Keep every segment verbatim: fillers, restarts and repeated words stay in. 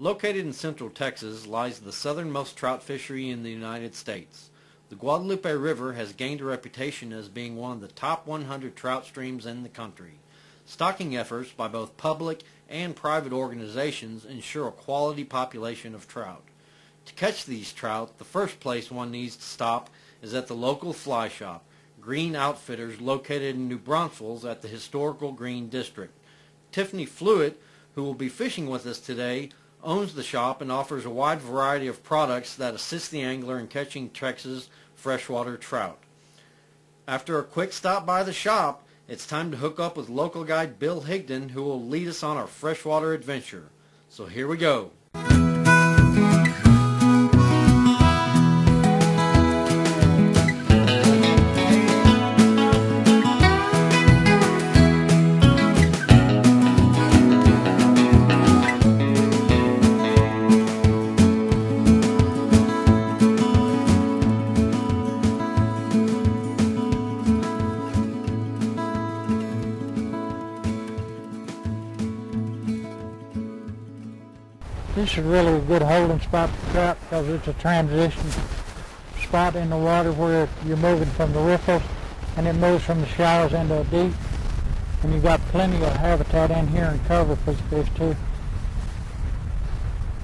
Located in central Texas lies the southernmost trout fishery in the United States. The Guadalupe River has gained a reputation as being one of the top one hundred trout streams in the country. Stocking efforts by both public and private organizations ensure a quality population of trout. To catch these trout, the first place one needs to stop is at the local fly shop, Gruene Outfitters, located in New Braunfels at the historical Gruene District. Tiffany Fluitt, who will be fishing with us today, owns the shop and offers a wide variety of products that assist the angler in catching Texas freshwater trout. After a quick stop by the shop, it's time to hook up with local guide Bill Higdon, who will lead us on our freshwater adventure. So here we go. This is really a good holding spot for trout because it's a transition spot in the water where you're moving from the riffles and it moves from the shallows into a deep, and you've got plenty of habitat in here and cover for the fish too.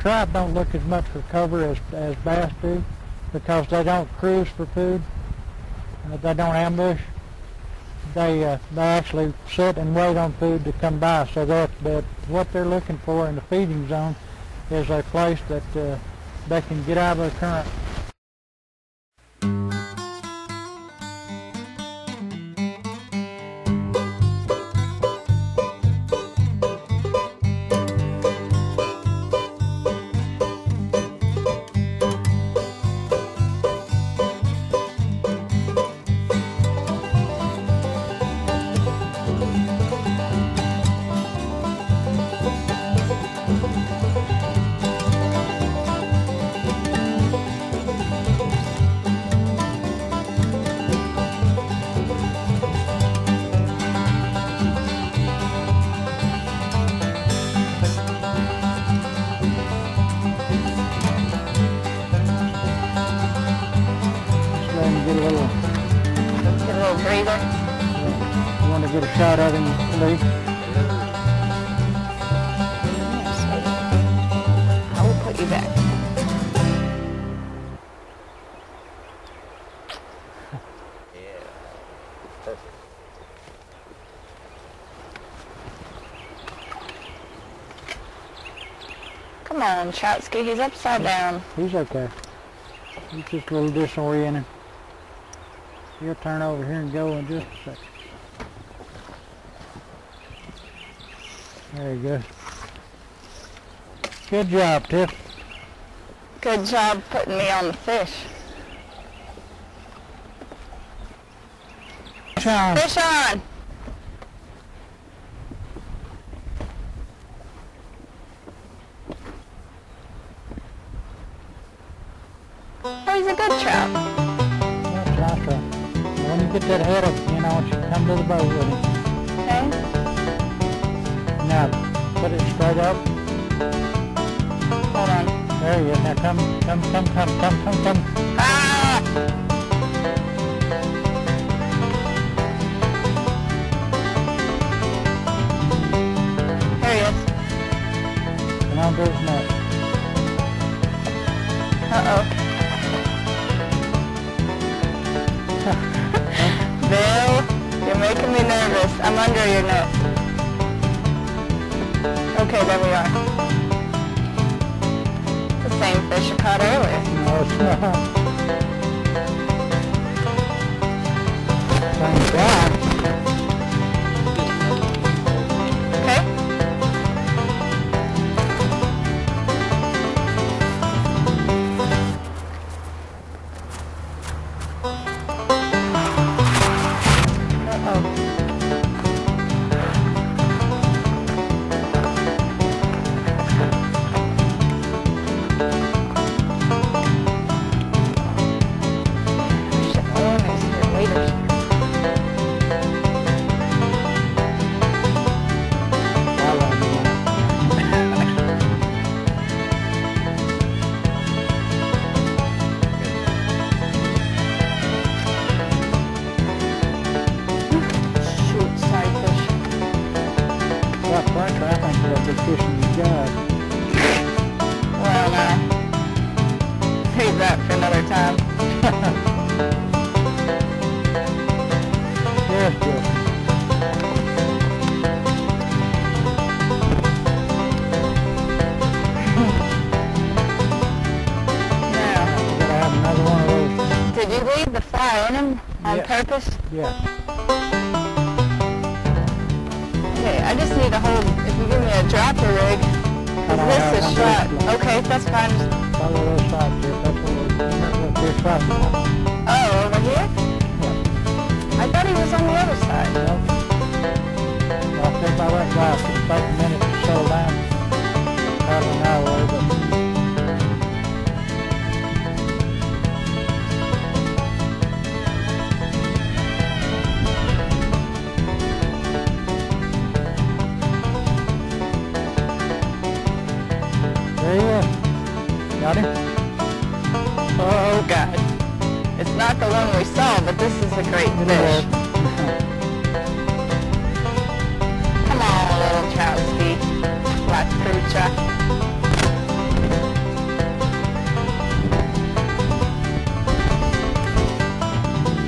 Trout don't look as much for cover as, as bass do because they don't cruise for food, uh, they don't ambush, they, uh, they actually sit and wait on food to come by, so that, that what they're looking for in the feeding zone is a place that uh, they can get out of the current. Get a shot at him, Lee. I will put you back. Yeah, perfect. Come on, Trotsky, he's upside down. He's okay. He's just a little disoriented. He'll turn over here and go in just a second. There you go. Good job, Tiff. Good job putting me on the fish. Fish on. Fish on. Oh, he's a good trout. That's right, trout. When you get that head up, you know, I want you to come to the boat with him. Okay. Now, put it straight up. Hold on. There you go. Now come, come, come, come, come, come, come. Ah! There he is. And I'll do his nut. Uh-oh. Bill, you're making me nervous. I'm under your net. Okay, there we are. The same fish I caught earlier. No, it's not. Thank God. Okay. Uh-oh. Good job. Well, uh, save that for another time. Yes, yes. Did you leave the fly in them on yeah. purpose? Yeah. Okay, I just need a hold. If you give me a dropper rig, because this is shot. Okay, that's fine. Follow those shots. Oh, over here? Yeah. I thought he was on the other side. No. Well, I think I went last. It's about a minute or so down. I don't know where, but... Got him? Oh God. It's not the one we saw, but this is a great fish. Come on, little Troutski. La trucha.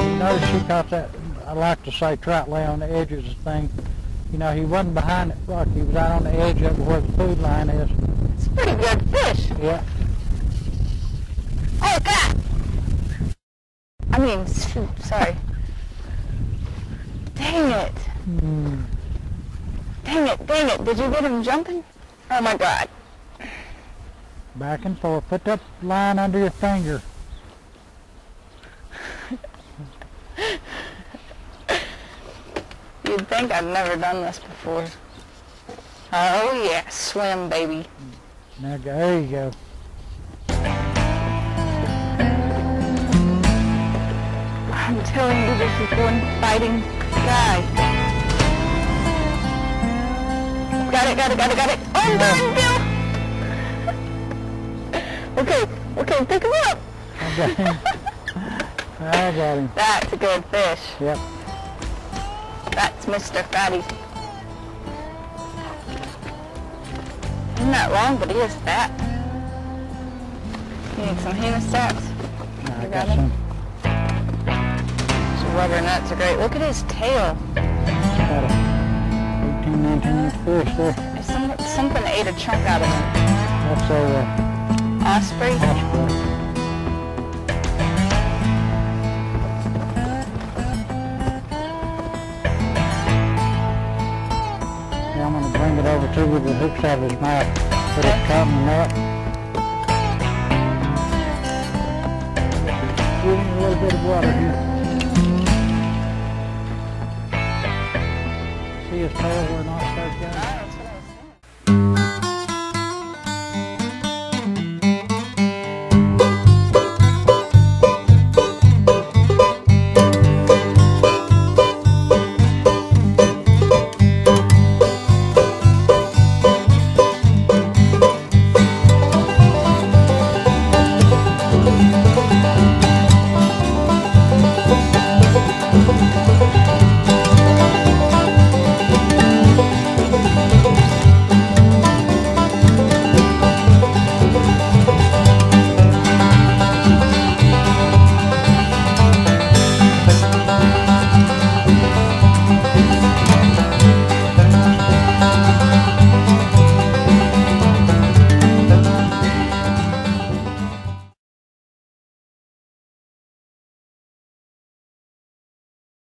You notice she caught that, I like to say trout lay on the edges of the thing. You know, he wasn't behind it rock, he was out on the edge of where the food line is. It's a pretty good fish. Yeah. Oh God! I mean, shoot, sorry. Dang it! Mm. Dang it! Dang it! Did you get him jumping? Oh my God! Back and forth. Put that line under your finger. You'd think I've never done this before. Oh yeah, swim, baby. Now there you go. I'm telling you, this is one fighting guy. Got it, got it, got it, got it. Oh, no. Bill! Okay, okay, pick him up. I got him. I got him. That's a good fish. Yep. That's Mister Fatty. He's not long, but he is fat. You need some hena sacks? No, I got, got some. Rubber nuts are great. Look at his tail. eighteen, nineteen inch fish there. Some, something ate a chunk out of him. That's a... Uh, osprey? Osprey. Yeah, I'm going to bring it over to you with the hooks out of his mouth. Put it caught in that. Give him a little bit of water here. See his tail or not?